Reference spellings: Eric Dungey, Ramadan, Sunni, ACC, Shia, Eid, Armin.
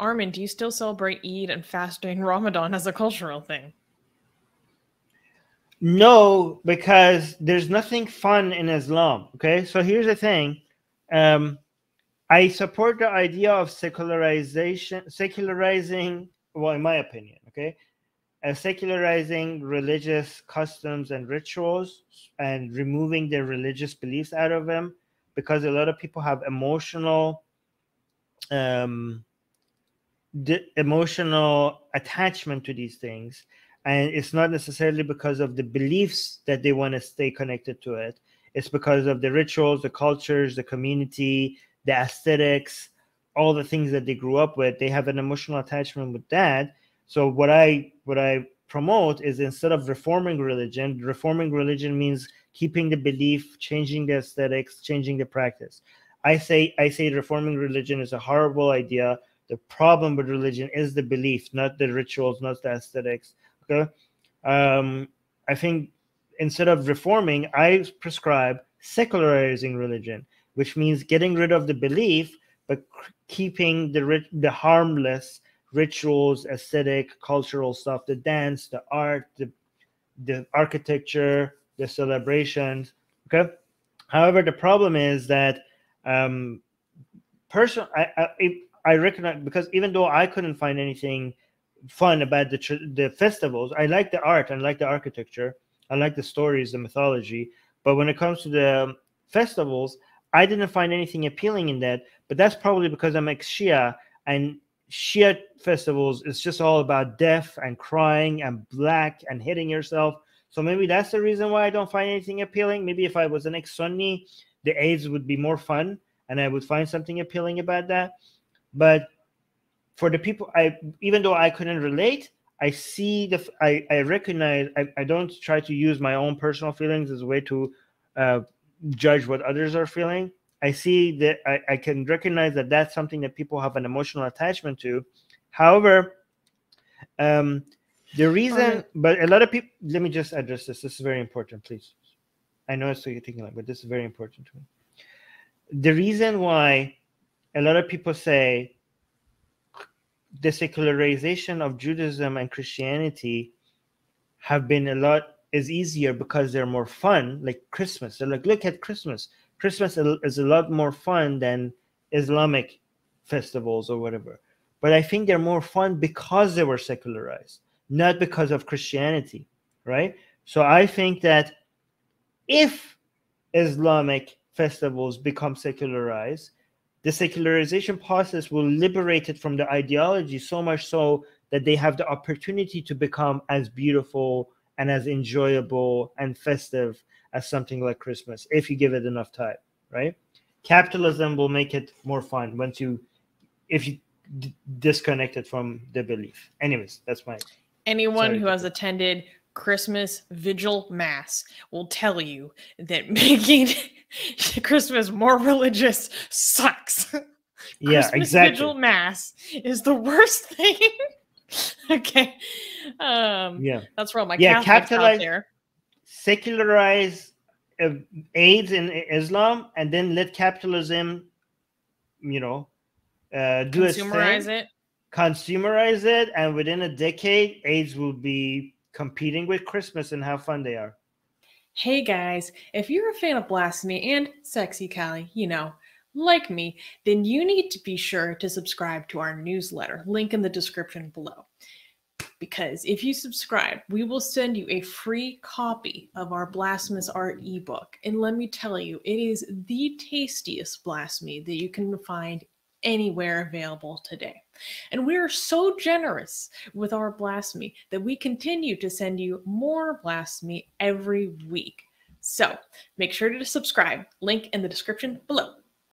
Armin, do you still celebrate Eid and fast during Ramadan as a cultural thing? No, because there's nothing fun in Islam. Okay, so here's the thing. I support the idea of secularizing, well, in my opinion, okay, secularizing religious customs and rituals and removing their religious beliefs out of them, because a lot of people have emotional attachment to these things, and it's not necessarily because of the beliefs that they want to stay connected to it. It's because of the rituals, the cultures, the community, the aesthetics, all the things that they grew up with. They have an emotional attachment with that. So what I promote is, instead of reforming religion means keeping the belief, changing the aesthetics, changing the practice. I say reforming religion is a horrible idea. The problem with religion is the belief, not the rituals, not the aesthetics. Okay, I think instead of reforming, I prescribe secularizing religion, which means getting rid of the belief but keeping the harmless rituals, aesthetic, cultural stuff, the dance, the art, the architecture, the celebrations. Okay. However, the problem is that I recognize, because even though I couldn't find anything fun about the festivals, I like the art, I like the architecture, I like the stories, the mythology. But when it comes to the festivals, I didn't find anything appealing in that. But that's probably because I'm ex-Shia, and Shia festivals is just all about death and crying and black and hitting yourself. So maybe that's the reason why I don't find anything appealing. Maybe if I was an ex-Sunni, the Eids would be more fun, and I would find something appealing about that. But for the people, even though I couldn't relate, I see I recognize, I don't try to use my own personal feelings as a way to judge what others are feeling. I see that I can recognize that that's something that people have an emotional attachment to. However, the reason, but a lot of people, let me just address this. This is very important, please. I know it's what you're thinking like, but this is very important to me. The reason why a lot of people say the secularization of Judaism and Christianity is easier because they're more fun, like Christmas. They're like, look at Christmas. Christmas is a lot more fun than Islamic festivals or whatever. But I think they're more fun because they were secularized, not because of Christianity, right? So I think that if Islamic festivals become secularized, the secularization process will liberate it from the ideology, so much so that they have the opportunity to become as beautiful and as enjoyable and festive as something like Christmas, if you give it enough time, right? Capitalism will make it more fun once if you disconnect it from the belief. Anyways, that's my... Anyone who has attended Christmas Vigil Mass will tell you that making Christmas more religious sucks. Yeah, Christmas exactly. Vigil Mass is the worst thing. Okay. Yeah. That's where all my Catholics out there. Secularize AIDS in Islam, and then let capitalism, do its thing. Consumerize it, and within a decade, AIDS will be competing with Christmas and how fun they are. Hey guys, if you're a fan of Blasphemy and Sexy Callie, like me, then you need to be sure to subscribe to our newsletter, link in the description below. Because if you subscribe, we will send you a free copy of our Blasphemous Art ebook. And let me tell you, it is the tastiest blasphemy that you can find anywhere available today. And we are so generous with our blasphemy that we continue to send you more blasphemy every week. So make sure to subscribe. Link in the description below.